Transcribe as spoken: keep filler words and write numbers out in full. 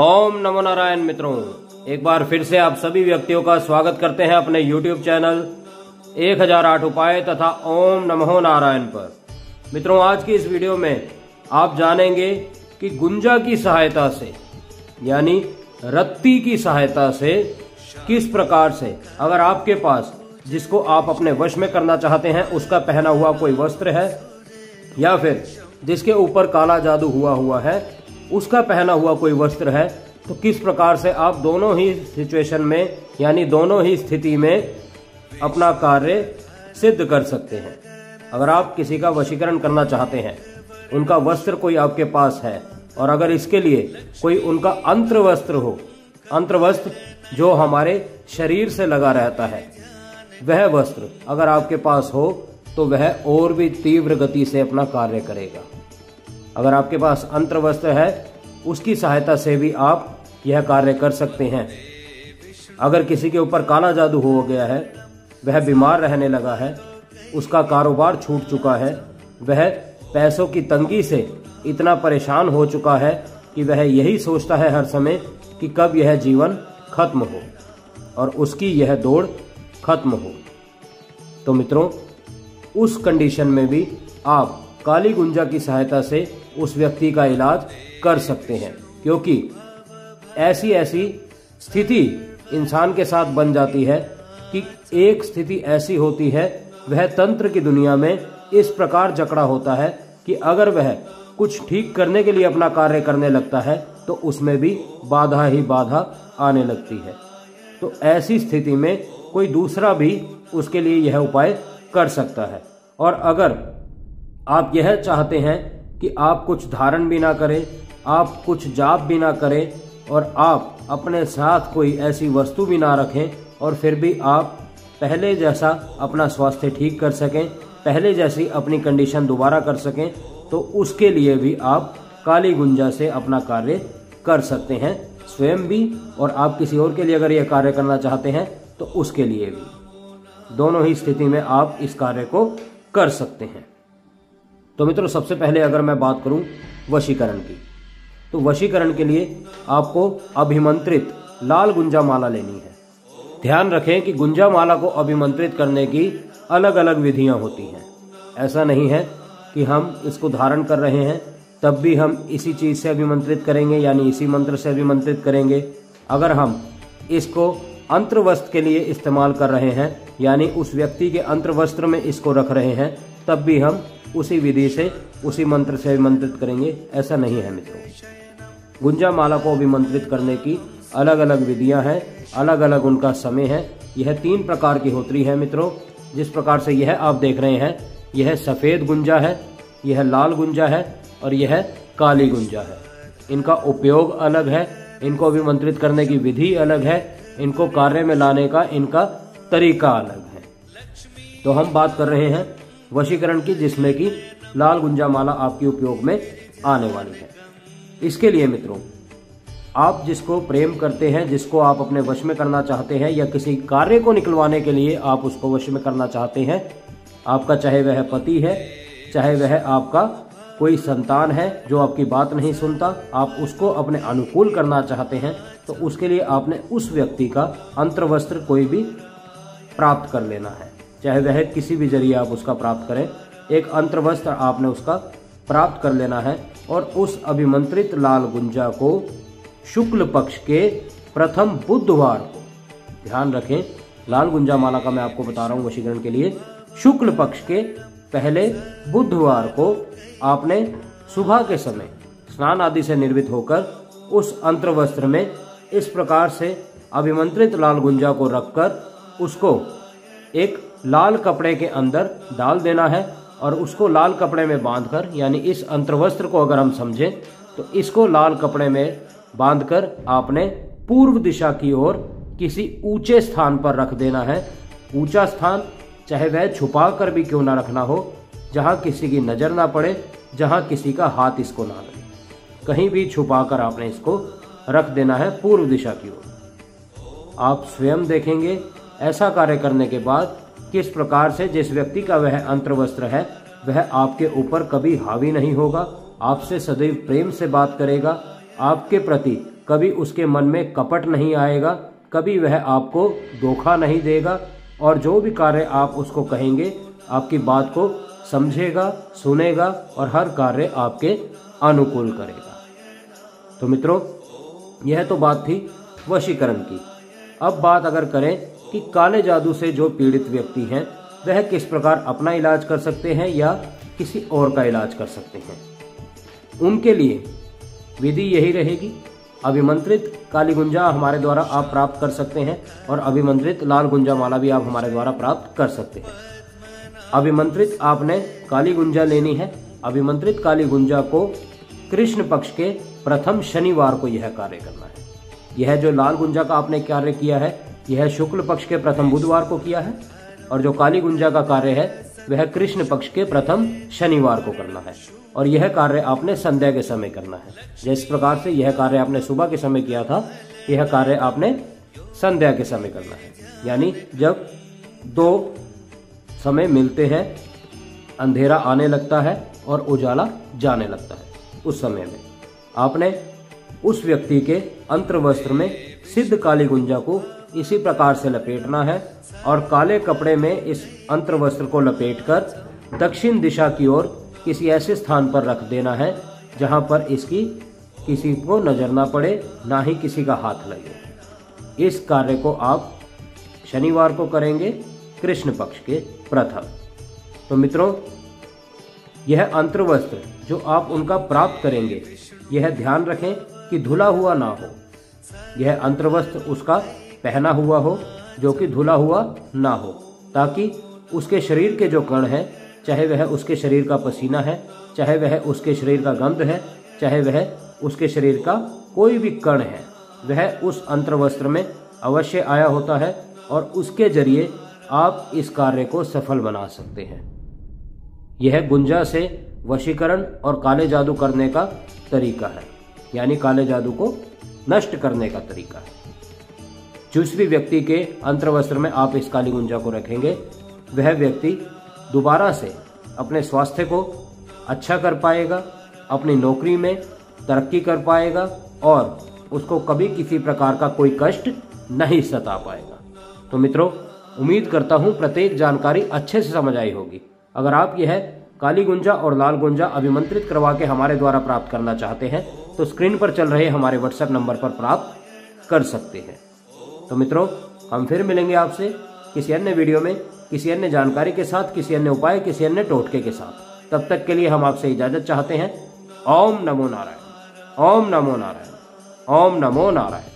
ओम नमो नारायण। मित्रों, एक बार फिर से आप सभी व्यक्तियों का स्वागत करते हैं अपने YouTube चैनल एक हज़ार आठ उपाय तथा ओम नमो नारायण पर। मित्रों, आज की इस वीडियो में आप जानेंगे कि गुंजा की सहायता से यानी रत्ती की सहायता से किस प्रकार से, अगर आपके पास जिसको आप अपने वश में करना चाहते हैं उसका पहना हुआ कोई वस्त्र है या फिर जिसके ऊपर काला जादू हुआ हुआ है उसका पहना हुआ कोई वस्त्र है, तो किस प्रकार से आप दोनों ही सिचुएशन में यानी दोनों ही स्थिति में अपना कार्य सिद्ध कर सकते हैं। अगर आप किसी का वशीकरण करना चाहते हैं, उनका वस्त्र कोई आपके पास है और अगर इसके लिए कोई उनका अंतर्वस्त्र हो, अंतर्वस्त्र जो हमारे शरीर से लगा रहता है, वह वस्त्र अगर आपके पास हो तो वह और भी तीव्र गति से अपना कार्य करेगा। अगर आपके पास अंतर्वस्त्र है उसकी सहायता से भी आप यह कार्य कर सकते हैं। अगर किसी के ऊपर काला जादू हो गया है, वह बीमार रहने लगा है, उसका कारोबार छूट चुका है, वह पैसों की तंगी से इतना परेशान हो चुका है कि वह यही सोचता है हर समय कि कब यह जीवन खत्म हो और उसकी यह दौड़ खत्म हो, तो मित्रों उस कंडीशन में भी आप काली गुंजा की सहायता से उस व्यक्ति का इलाज कर सकते हैं, क्योंकि ऐसी ऐसी स्थिति इंसान के साथ बन जाती है कि एक स्थिति ऐसी होती है, वह तंत्र की दुनिया में इस प्रकार जकड़ा होता है कि अगर वह कुछ ठीक करने के लिए अपना कार्य करने लगता है तो उसमें भी बाधा ही बाधा आने लगती है। तो ऐसी स्थिति में कोई दूसरा भी उसके लिए यह उपाय कर सकता है। और अगर आप यह चाहते हैं कि आप कुछ धारण भी ना करें, आप कुछ जाप भी ना करें और आप अपने साथ कोई ऐसी वस्तु भी ना रखें और फिर भी आप पहले जैसा अपना स्वास्थ्य ठीक कर सकें, पहले जैसी अपनी कंडीशन दोबारा कर सकें, तो उसके लिए भी आप काली गुंजा से अपना कार्य कर सकते हैं, स्वयं भी और आप किसी और के लिए अगर यह कार्य करना चाहते हैं तो उसके लिए भी। दोनों ही स्थिति में आप इस कार्य को कर सकते हैं। तो मित्रों, सबसे पहले अगर मैं बात करूं वशीकरण की, तो वशीकरण के लिए आपको अभिमंत्रित लाल गुंजा माला लेनी है। ध्यान रखें कि गुंजा माला को अभिमंत्रित करने की अलग अलग विधियां होती हैं। ऐसा नहीं है कि हम इसको धारण कर रहे हैं तब भी हम इसी चीज़ से अभिमंत्रित करेंगे यानी इसी मंत्र से अभिमंत्रित करेंगे। अगर हम इसको अंतर्वस्त्र के लिए इस्तेमाल कर रहे हैं यानी उस व्यक्ति के अंतर्वस्त्र में इसको रख रहे हैं, तब भी हम उसी विधि से उसी मंत्र से अभिमंत्रित करेंगे। ऐसा नहीं है मित्रों, गुंजा माला को अभिमंत्रित करने की अलग अलग विधियां हैं, अलग अलग उनका समय है। यह तीन प्रकार की होती है मित्रों। जिस प्रकार से यह आप देख रहे हैं, यह सफ़ेद गुंजा है, यह लाल गुंजा है और यह काली गुंजा है। इनका उपयोग अलग है, इनको अभिमंत्रित करने की विधि अलग है, इनको कार्य में लाने का इनका तरीका अलग है। तो हम बात कर रहे हैं वशीकरण की, जिसमें कि लाल गुंजा माला आपके उपयोग में आने वाली है। इसके लिए मित्रों, आप जिसको प्रेम करते हैं, जिसको आप अपने वश में करना चाहते हैं या किसी कार्य को निकलवाने के लिए आप उसको वश में करना चाहते हैं, आपका चाहे वह पति है, चाहे वह आपका कोई संतान है जो आपकी बात नहीं सुनता, आप उसको अपने अनुकूल करना चाहते हैं, तो उसके लिए आपने उस व्यक्ति का अंतर्वस्त्र कोई भी प्राप्त कर लेना है, चाहे वह किसी भी जरिए आप उसका प्राप्त करें। एक अंतर्वस्त्र आपने उसका प्राप्त कर लेना है और उस अभिमंत्रित लाल गुंजा को शुक्ल पक्ष के प्रथम बुधवार को, ध्यान रखें लाल गुंजा माला का मैं आपको बता रहा हूँ वशीकरण के लिए, शुक्ल पक्ष के पहले बुधवार को आपने सुबह के समय स्नान आदि से निर्वृत्त होकर उस अंतर्वस्त्र में इस प्रकार से अभिमंत्रित लाल गुंजा को रखकर उसको एक लाल कपड़े के अंदर डाल देना है और उसको लाल कपड़े में बांधकर, यानी इस अंतर्वस्त्र को अगर हम समझें तो इसको लाल कपड़े में बांधकर आपने पूर्व दिशा की ओर किसी ऊंचे स्थान पर रख देना है। ऊंचा स्थान चाहे वह छुपा कर भी क्यों ना रखना हो, जहां किसी की नज़र ना पड़े, जहां किसी का हाथ इसको ना लगे, कहीं भी छुपा कर आपने इसको रख देना है पूर्व दिशा की ओर। आप स्वयं देखेंगे ऐसा कार्य करने के बाद किस प्रकार से जिस व्यक्ति का वह अंतर्वस्त्र है वह आपके ऊपर कभी हावी नहीं होगा, आपसे सदैव प्रेम से बात करेगा, आपके प्रति कभी उसके मन में कपट नहीं आएगा, कभी वह आपको धोखा नहीं देगा और जो भी कार्य आप उसको कहेंगे आपकी बात को समझेगा, सुनेगा और हर कार्य आपके अनुकूल करेगा। तो मित्रों, यह तो बात थी वशीकरण की। अब बात अगर करें कि काले जादू से जो पीड़ित व्यक्ति हैं वह किस प्रकार अपना इलाज कर सकते हैं या किसी और का इलाज कर सकते हैं, उनके लिए विधि यही रहेगी। अभिमंत्रित काली गुंजा हमारे द्वारा आप प्राप्त कर सकते हैं और अभिमंत्रित लाल गुंजा माला भी आप हमारे द्वारा प्राप्त कर सकते हैं। अभिमंत्रित आपने काली गुंजा लेनी है। अभिमंत्रित काली गुंजा को कृष्ण पक्ष के प्रथम शनिवार को यह कार्य करना है। यह जो लाल गुंजा का आपने कार्य किया है यह शुक्ल पक्ष के प्रथम बुधवार को किया है और जो काली गुंजा का कार्य है वह कृष्ण पक्ष के प्रथम शनिवार को करना है और यह कार्य आपने संध्या के समय करना है। जिस प्रकार से यह कार्य आपने सुबह के समय किया था, यह कार्य आपने संध्या के समय करना है, यानी जब दो समय मिलते हैं, अंधेरा आने लगता है और उजाला जाने लगता है, उस समय में आपने उस व्यक्ति के अंतर्वस्त्र में सिद्ध काली गुंजा को इसी प्रकार से लपेटना है और काले कपड़े में इस अंतर्वस्त्र को लपेटकर दक्षिण दिशा की ओर किसी ऐसे स्थान पर रख देना है जहां पर इसकी किसी को नजर ना पड़े, ना ही किसी का हाथ लगे। इस कार्य को आप शनिवार को करेंगे, कृष्ण पक्ष के प्रथम। तो मित्रों, यह अंतर्वस्त्र जो आप उनका प्राप्त करेंगे यह ध्यान रखें कि धुला हुआ ना हो, यह अंतर्वस्त्र उसका पहना हुआ हो जो कि धुला हुआ ना हो, ताकि उसके शरीर के जो कण हैं, चाहे वह उसके शरीर का पसीना है, चाहे वह उसके शरीर का गंध है, चाहे वह उसके शरीर का कोई भी कण है, वह उस अंतर्वस्त्र में अवश्य आया होता है और उसके जरिए आप इस कार्य को सफल बना सकते हैं। यह गुंजा से वशीकरण और काले जादू करने का तरीका है, यानी काले जादू को नष्ट करने का तरीका है। जिस भी व्यक्ति के अंतर्वस्त्र में आप इस काली गुंजा को रखेंगे वह व्यक्ति दोबारा से अपने स्वास्थ्य को अच्छा कर पाएगा, अपनी नौकरी में तरक्की कर पाएगा और उसको कभी किसी प्रकार का कोई कष्ट नहीं सता पाएगा। तो मित्रों, उम्मीद करता हूँ प्रत्येक जानकारी अच्छे से समझ आई होगी। अगर आप यह काली गुंजा और लाल गुंजा अभिमंत्रित करवा के हमारे द्वारा प्राप्त करना चाहते हैं तो स्क्रीन पर चल रहे हमारे व्हाट्सएप नंबर पर प्राप्त कर सकते हैं। तो मित्रों, हम फिर मिलेंगे आपसे किसी अन्य वीडियो में, किसी अन्य जानकारी के साथ, किसी अन्य उपाय, किसी अन्य टोटके के साथ। तब तक के लिए हम आपसे इजाजत चाहते हैं। ओम नमो नारायण, ओम नमो नारायण, ओम नमो नारायण।